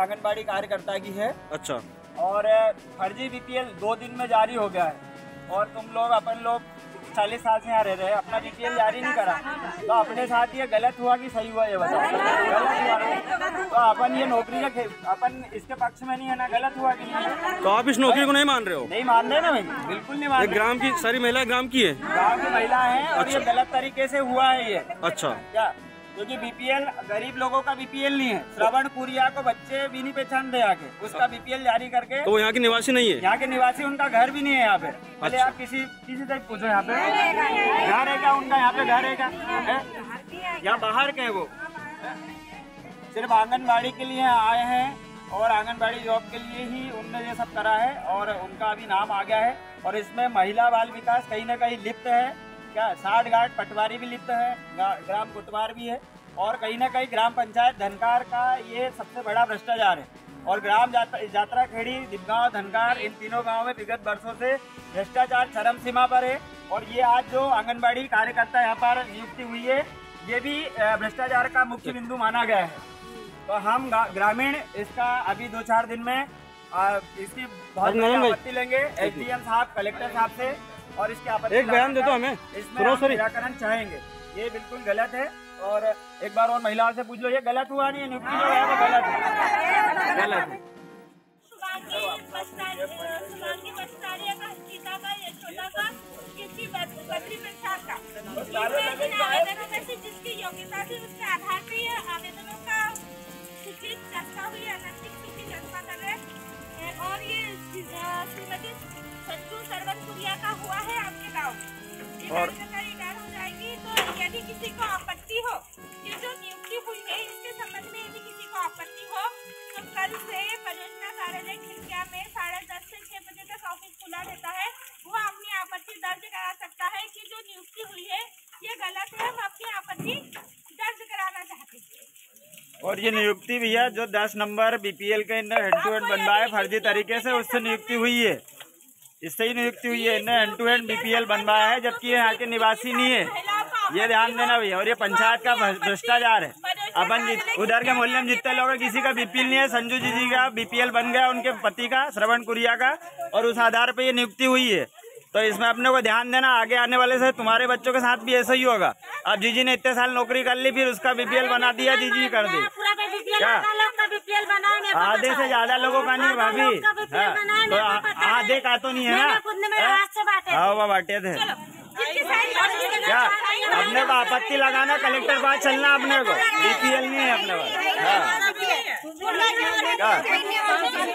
आंगनबाड़ी कार्यकर्ता की है। अच्छा। और फर्जी बीपीएल 2 दिन में जारी हो गया है और तुम लोग अपन लोग 40 साल से यहाँ रह रहे हैं, अपना बीपीएल जारी नहीं करा, तो अपने साथ ये गलत हुआ कि सही हुआ ये बताओ। गलत हुआ तो अपन ये नौकरी का अपन इसके पक्ष में नहीं है ना, गलत हुआ कि नहीं। तो आप इस नौकरी को नहीं मान रहे हो? नहीं मान रहे ना भाई, बिल्कुल नहीं मान। ग्राम की सारी महिला ग्राम की है, गाँव की महिला है और ये गलत तरीके से हुआ है ये। अच्छा। क्या क्योंकि बीपीएल गरीब लोगों का बीपीएल नहीं है, श्रवण पुरिया को बच्चे भी नहीं पहचान दे आके उसका बीपीएल जारी करके। तो यहाँ के निवासी नहीं है, यहाँ के निवासी, उनका घर भी नहीं है यहाँ पे। पहले आप किसी तक पूछो यहाँ पे घर है क्या उनका, यहाँ पे घर है क्या, यहाँ बाहर के है वो, सिर्फ आंगनबाड़ी के लिए आए हैं और आंगनबाड़ी जॉब के लिए ही उनने ये सब करा है और उनका अभी नाम आ गया है। और इसमें महिला बाल विकास कहीं न कहीं लिप्त है, क्या 60 गार्ड पटवारी भी लिप्त है, ग्राम कोटवार भी है और कहीं ना कहीं ग्राम पंचायत धनकार का ये सबसे बड़ा भ्रष्टाचार है। और ग्राम यात्रा खेड़ी, दिवगांव, धनकार, इन तीनों गांव में विगत वर्षों से भ्रष्टाचार चरम सीमा पर है। और ये आज जो आंगनबाड़ी कार्यकर्ता यहाँ पर नियुक्ति हुई है ये भी भ्रष्टाचार का मुख्य बिंदु माना गया है। तो हम ग्रामीण इसका अभी 2-4 दिन में इसकी बहुत बड़ी आपत्ति लेंगे एसडीएम साहब, कलेक्टर साहब से, और इसके आपत्ति एक बयान दे दो हमें, इसमें निराकरण चाहेंगे। ये बिल्कुल गलत है और एक बार और महिलाओं से पूछ लो, ये गलत हुआ नहीं है, नियुक्ति जो है वो गलत है, गलत है। जिसकी योग्यता थी उसके आधार पे ये आवेदनों का और ये का हुआ है आपके गाँव और हो जाएगी। तो यदि किसी को आपत्ति हो, ये जो नियुक्ति हुई है इसके संबंध में यदि किसी को आपत्ति हो तो कल से परियोजना कार्यालय खिड़किया में 10:30 से 6 बजे तक ऑफिस खुला रहता है, वो अपनी आपत्ति दर्ज करा सकता है कि जो नियुक्ति हुई है ये गलत है, हम अपनी आपत्ति दर्ज कराना चाहते हैं। और ये नियुक्ति भी है जो 10 नंबर बीपीएल के इनने हैंड टू हैंड बनवाए फर्जी तरीके से, उससे नियुक्ति हुई है, इससे ही नियुक्ति हुई है, इनने हैंड टू हैंड बीपीएल बनवाया है जबकि यहाँ के निवासी नहीं है। ये ध्यान देना भैया। और ये पंचायत का भ्रष्टाचार है। अपन उधर के मोहल्ले में जितने लोग हैं किसी का बीपीएल नहीं है, संजू जी का बीपीएल बन गया उनके पति का, श्रवण कुरिया का, और उस आधार पर ये नियुक्ति हुई है। तो इसमें अपने को ध्यान देना, आगे आने वाले से तुम्हारे बच्चों के साथ भी ऐसा ही होगा। अब जीजी ने इतने साल नौकरी कर ली फिर उसका बीपीएल बना दिया, जीजी कर दी क्या आधे से ज्यादा लोगों का नहीं भाभी, तो आधे का तो नहीं है ना, बाटे थे क्या। अपने को आपत्ति लगाना, कलेक्टर के पास चलना, अपने को बीपीएल नहीं है अपने पास।